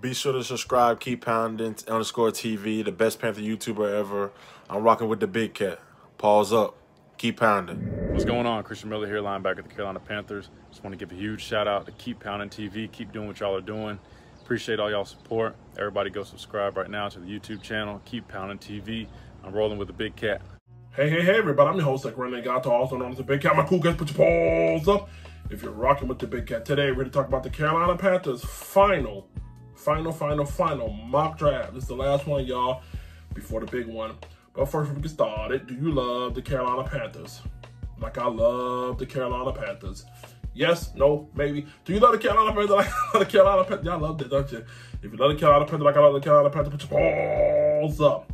Be sure to subscribe, Keeppounding_TV, the best Panther YouTuber ever. I'm rocking with the big cat. Paws up. Keep pounding. What's going on? Christian Miller here, linebacker at the Carolina Panthers. Just want to give a huge shout out to Keeppounding TV. Keep doing what y'all are doing. Appreciate all y'all support. Everybody go subscribe right now to the YouTube channel, Keeppounding TV. I'm rolling with the big cat. Hey, hey, hey, everybody. I'm your host, Rennie Gatto, also known as the big cat. My cool guys, put your paws up. If you're rocking with the big cat today, we're going to talk about the Carolina Panthers' final mock draft. This is the last one, y'all, before the big one. But first, we get started. Do you love the Carolina Panthers? Like I love the Carolina Panthers. Yes, no, maybe. Do you love the Carolina Panthers like I love the Carolina Panthers? Y'all love that, don't you? If you love the Carolina Panthers like I love the Carolina Panthers, put your paws up.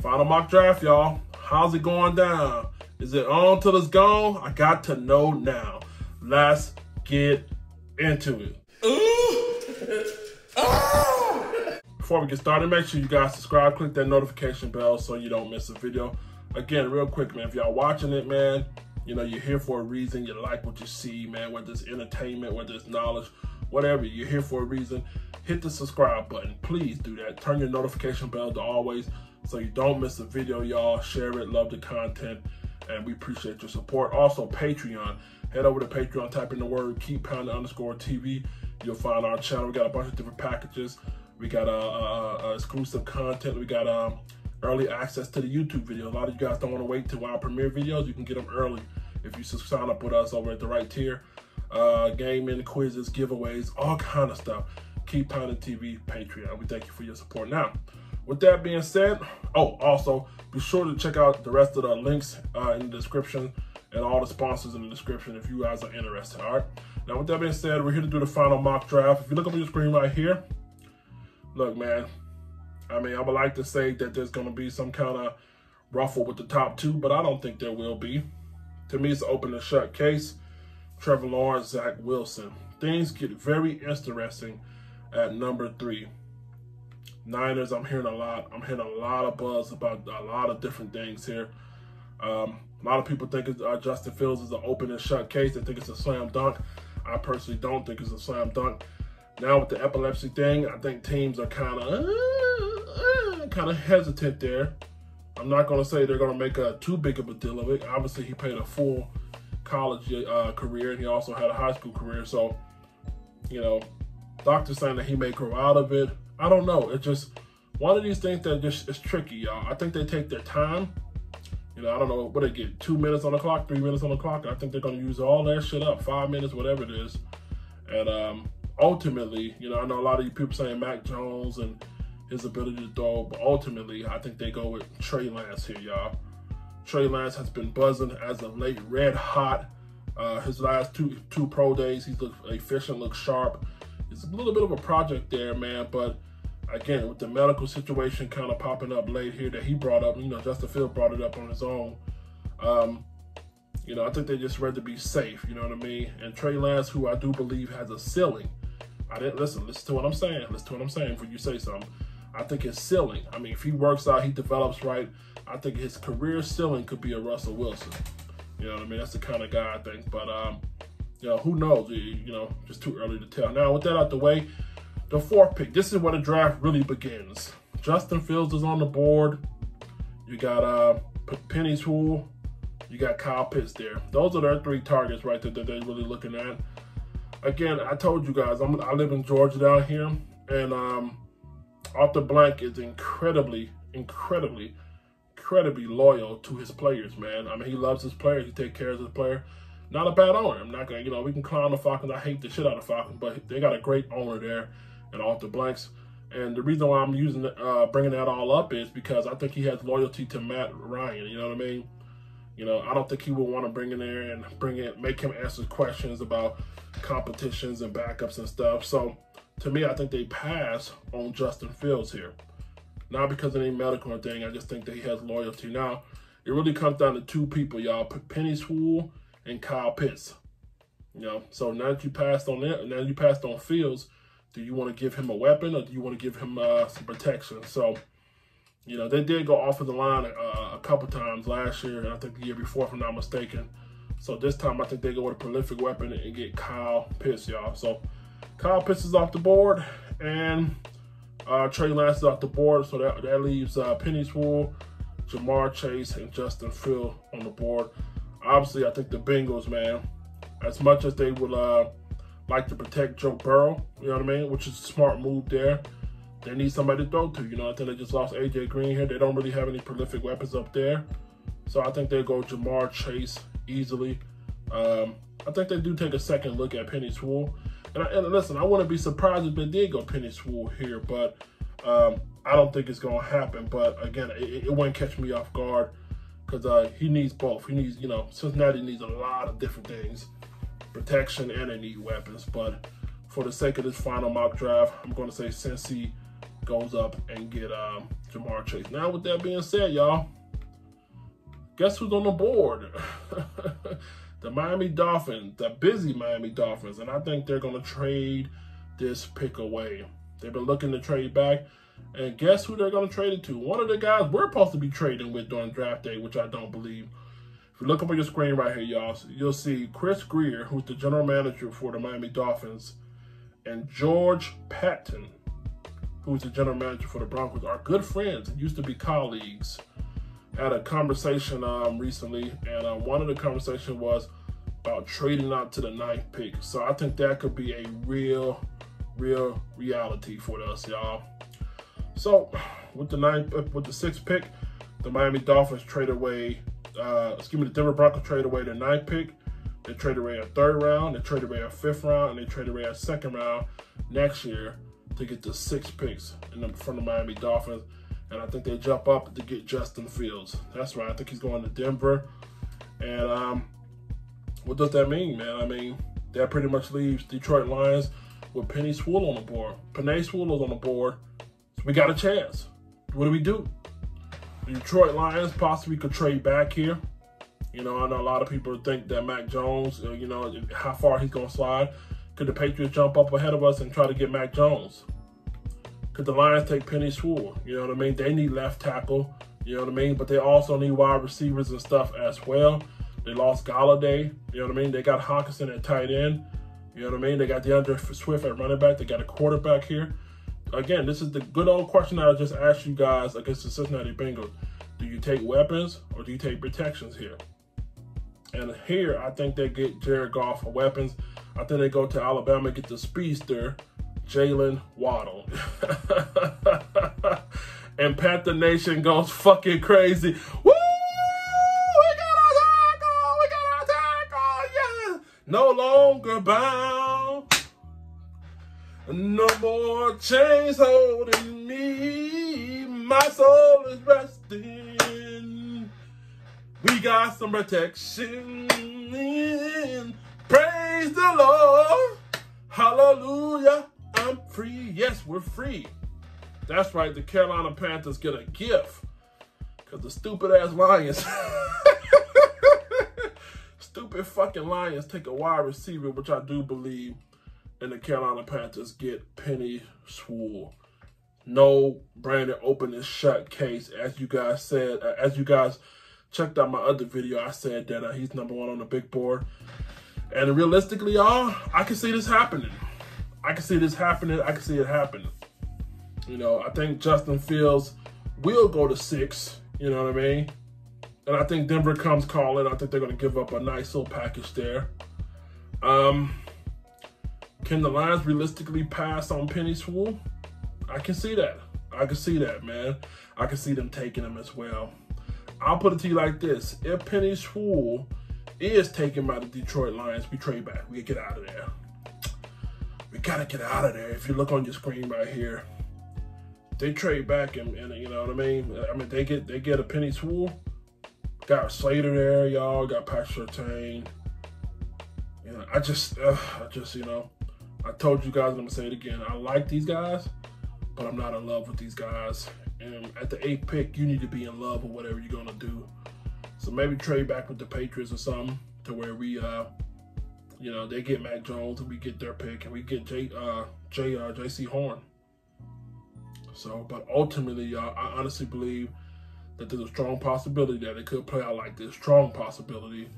Final mock draft, y'all. How's it going down? Is it on till it's gone? I got to know now. Let's get into it. Before we get started, make sure you guys subscribe, click that notification bell so you don't miss a video. Again, real quick, man, if y'all watching it, man, you know, you're here for a reason. You like what you see, man, whether it's entertainment, whether it's knowledge, whatever, you're here for a reason. Hit the subscribe button. Please do that. Turn your notification bell to always so you don't miss a video, y'all. Share it, love the content, and we appreciate your support. Also, Patreon. Head over to Patreon, type in the word Keeppounding_TV. You'll find our channel. We got a bunch of different packages. We got exclusive content. We got early access to the YouTube video. A lot of you guys don't want to wait till our premiere videos. You can get them early if you sign up with us over at the right tier. Gaming, quizzes, giveaways, all kind of stuff. Keeppounding TV, Patreon. We thank you for your support. Now, with that being said, oh, also be sure to check out the rest of the links in the description and all the sponsors in the description if you guys are interested. All right. Now, with that being said, we're here to do the final mock draft. If you look up your screen right here. Look, man, I mean, I would like to say that there's going to be some kind of ruffle with the top two, but I don't think there will be. To me, it's an open and shut case. Trevor Lawrence, Zach Wilson. Things get very interesting at number 3. Niners, I'm hearing a lot. I'm hearing a lot of buzz about a lot of different things here. A lot of people think it's, Justin Fields is an open and shut case. They think it's a slam dunk. I personally don't think it's a slam dunk. Now with the epilepsy thing, I think teams are kind of hesitant there. I'm not going to say they're going to make too big of a deal of it. Obviously, he played a full college career, and he also had a high school career. So, you know, doctors saying that he may grow out of it. I don't know. It's just one of these things that just is tricky, y'all. I think they take their time. You know, I don't know what they get, 2 minutes on the clock, 3 minutes on the clock. I think they're going to use all their shit up, 5 minutes, whatever it is. And ultimately, you know, I know a lot of you people saying Mac Jones and his ability to throw, but ultimately, I think they go with Trey Lance here, y'all. Trey Lance has been buzzing as of late, red hot. His last two pro days, he's looked efficient, looks sharp. It's a little bit of a project there, man, but again, with the medical situation kind of popping up late here that he brought up, you know, Justin Fields brought it up on his own. You know, I think they just rather be safe, you know what I mean? And Trey Lance, who I do believe has a ceiling. I didn't listen to what I'm saying. Listen to what I'm saying before you say something. I think his ceiling, I mean, if he works out, he develops right, I think his career ceiling could be a Russell Wilson. You know what I mean? That's the kind of guy I think. But, you know, who knows? You know, just too early to tell. Now, with that out the way, the 4th pick. This is where the draft really begins. Justin Fields is on the board. You got Penei Sewell. You got Kyle Pitts there. Those are their 3 targets right there that they're really looking at. Again, I told you guys, I live in Georgia down here, and Arthur Blank is incredibly loyal to his players, man. I mean, he loves his players. He takes care of his player. Not a bad owner. I'm not gonna, you know, we can clown the Falcons. I hate the shit out of Falcons, but they got a great owner there. And Arthur Blanks. And the reason why I'm using bringing that all up is because I think he has loyalty to Matt Ryan. You know what I mean? You know, I don't think he would want to bring in there and make him answer questions about competitions and backups and stuff. So, to me, I think they pass on Justin Fields here. Not because of any medical thing. I just think that he has loyalty. Now, it really comes down to 2 people, y'all. Penei Sewell and Kyle Pitts. You know, so now that you passed on that, now that you passed on Fields, do you want to give him a weapon or do you want to give him some protection? So, you know, they did go off of the line a couple times last year, and I think the year before, if I'm not mistaken. So this time, I think they go with a prolific weapon and get Kyle Pitts, y'all. So Kyle Pitts is off the board, and Trey Lance is off the board, so that leaves Penei Sewell, Ja'Marr Chase, and Justin Fields on the board. Obviously, I think the Bengals, man, as much as they would like to protect Joe Burrow, you know what I mean, which is a smart move there, they need somebody to throw to. You know, I think they just lost AJ Green here. They don't really have any prolific weapons up there. So I think they go Ja'Marr Chase easily. I think they do take a second look at Penei Sewell. And listen, I wouldn't be surprised if they did go Penei Sewell here, but I don't think it's going to happen. But again, it wouldn't catch me off guard because he needs both. He needs, you know, Cincinnati needs a lot of different things, protection, and they need weapons. But for the sake of this final mock draft, I'm going to say Cincy goes up and get Ja'Marr Chase. Now, with that being said, y'all, guess who's on the board? The Miami Dolphins, the busy Miami Dolphins, and I think they're going to trade this pick away. They've been looking to trade back, and guess who they're going to trade it to? One of the guys we're supposed to be trading with during draft day, which I don't believe. If you look up on your screen right here, y'all, you'll see Chris Grier, who's the general manager for the Miami Dolphins, and George Patton, who's the general manager for the Broncos, are good friends and used to be colleagues. Had a conversation recently, and one of the conversation was about trading out to the 9th pick. So I think that could be a real reality for us, y'all. So with the 6th pick, the Miami Dolphins trade away, the Denver Broncos trade away their 9th pick. They trade away a 3rd round, they trade away a 5th round, and they trade away a 2nd round next year to get the 6 picks from the Miami Dolphins. And I think they jump up to get Justin Fields. That's right. I think he's going to Denver. And what does that mean, man? I mean, that pretty much leaves Detroit Lions with Penei Sewell on the board. Penei Sewell is on the board. So we got a chance. What do we do? The Detroit Lions possibly could trade back here. You know, I know a lot of people think that Mac Jones, you know, how far he's going to slide. Could the Patriots jump up ahead of us and try to get Mac Jones? Could the Lions take Penei Sewell? You know what I mean? They need left tackle, you know what I mean? But they also need wide receivers and stuff as well. They lost Golladay, you know what I mean? They got Hawkinson at tight end, you know what I mean? They got DeAndre Swift at running back. They got a quarterback here. Again, this is the good old question that I just asked you guys against the Cincinnati Bengals. Do you take weapons or do you take protections here? And here, I think they get Jared Goff for weapons. I think they go to Alabama and get the speedster, Jalen Waddle. And Pat the Nation goes fucking crazy. Woo! We got our tackle! We got our tackle! Yes! No longer bound. No more chains holding me. My soul is resting. We got some protection. Praise the Lord. Hallelujah. I'm free. Yes, we're free. That's right. The Carolina Panthers get a gift because the stupid-ass Lions, stupid fucking Lions take a wide receiver, which I do believe, and the Carolina Panthers get Penei Sewell. No Brandon open and shut case. As you guys said, as you guys checked out my other video, I said that he's #1 on the big board. And realistically, y'all, I can see this happening. I can see this happening. I can see it happening. You know, I think Justin Fields will go to 6. You know what I mean? And I think Denver comes calling. I think they're going to give up a nice little package there. Can the Lions realistically pass on Penei Sewell? I can see that. I can see that, man. I can see them taking him as well. I'll put it to you like this. If Penei Sewell is taken by the Detroit Lions, we trade back. We get out of there. We gotta get out of there. If you look on your screen right here, they trade back, and you know what I mean. I mean, they get a Penei Sewell. Got Slater there, y'all. Got Patrick Surtain. You know, I just, you know, I told you guys, I'm gonna say it again. I like these guys, but I'm not in love with these guys. And at the 8th pick, you need to be in love with whatever you're gonna do. So maybe trade back with the Patriots or something to where we you know, they get Mac Jones and we get their pick and we get J.C. Horn. So, but ultimately, y'all, I honestly believe that there's a strong possibility that it could play out like this. Strong possibility.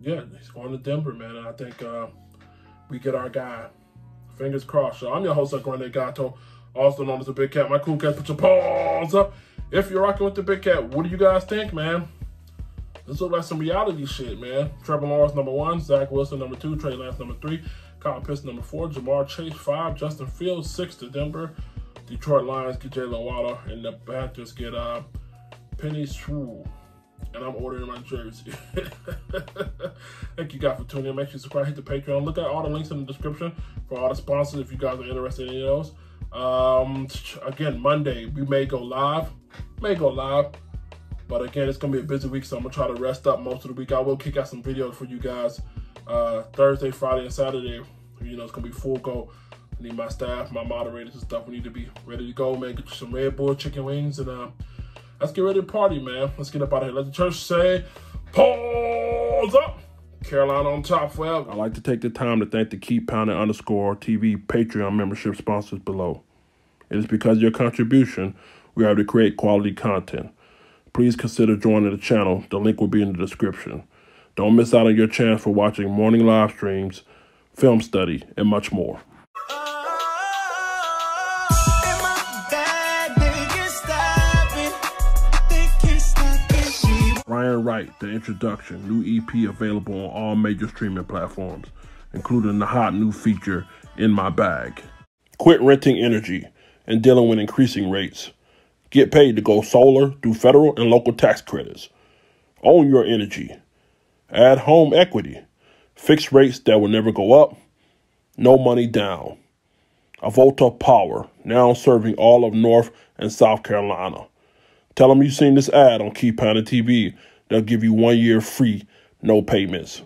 Yeah, he's going to Denver, man. And I think we get our guy Fingers crossed, y'all. I'm your host, Rennie Gatto, also known as the Big Cat. My cool cats, put your paws up. If you're rocking with the Big Cat, what do you guys think, man? This looks like some reality shit, man. Trevor Lawrence, #1. Zach Wilson, #2. Trey Lance, #3. Kyle Pitts, #4. Ja'Marr Chase, 5. Justin Fields, 6 to Denver. Detroit Lions get Jalen Waddle, and the Panthers get Penei Sewell. And I'm ordering my jersey. Thank you guys for tuning in. Make sure you subscribe, hit the Patreon. Look at all the links in the description for all the sponsors if you guys are interested in any of those. Again, Monday, we may go live. But again, it's going to be a busy week, so I'm going to try to rest up most of the week. I will kick out some videos for you guys Thursday, Friday, and Saturday. You know, it's going to be full go. I need my staff, my moderators and stuff. We need to be ready to go, man. Get you some Red Bull, chicken wings, and let's get ready to party, man. Let's get up out of here. Let the church say, "Paws up, Carolina on top forever." I'd like to take the time to thank the Keeppounding _TV Patreon membership sponsors below. It is because of your contribution we are able to create quality content. Please consider joining the channel. The link will be in the description. Don't miss out on your chance for watching morning live streams, film study, and much more. Ryan Wright, The Introduction, new EP available on all major streaming platforms, including the hot new feature, In My Bag. Quit renting energy and dealing with increasing rates. Get paid to go solar through federal and local tax credits. Own your energy. Add home equity. Fixed rates that will never go up. No money down. Avolta Power, now serving all of North and South Carolina. Tell them you've seen this ad on Keeppounding TV. They'll give you 1 year free, no payments.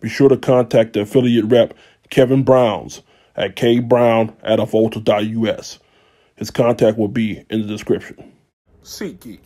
Be sure to contact the affiliate rep, Kevin Browns, at kbrown@avolta.us. His contact will be in the description. SeatGeek.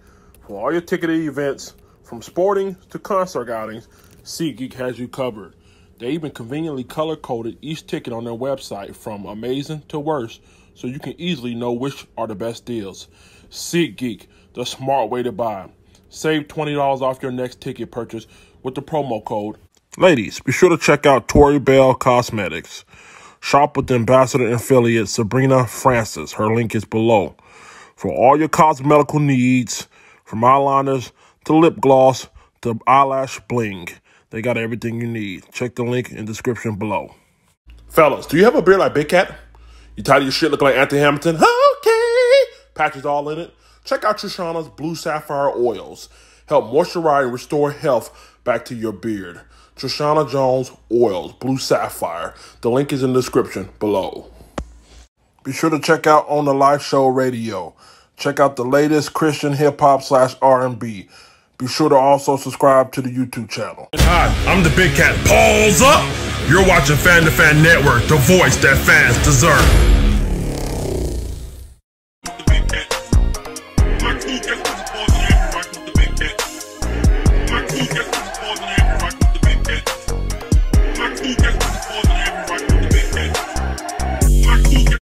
For all your ticketed events, from sporting to concert outings, SeatGeek has you covered. They even conveniently color-coded each ticket on their website from amazing to worst, so you can easily know which are the best deals. SeatGeek. The smart way to buy. Save $20 off your next ticket purchase with the promo code. Ladies, be sure to check out Tory Bell Cosmetics. Shop with ambassador and affiliate Sabrina Francis. Her link is below. For all your cosmetical needs, from eyeliners to lip gloss to eyelash bling, they got everything you need. Check the link in the description below. Fellas, do you have a beard like Big Cat? You tired of your shit looking like Anthony Hamilton? Okay. Patches all in it. Check out Trishana's Blue Sapphire Oils. Help moisturize and restore health back to your beard. Trishana Jones Oils, Blue Sapphire. The link is in the description below. Be sure to check out On The Life Show Radio. Check out the latest Christian hip-hop /R&B. Be sure to also subscribe to the YouTube channel. Hi, I'm the Big Cat. Paws up! You're watching Fan to Fan Network, the voice that fans deserve.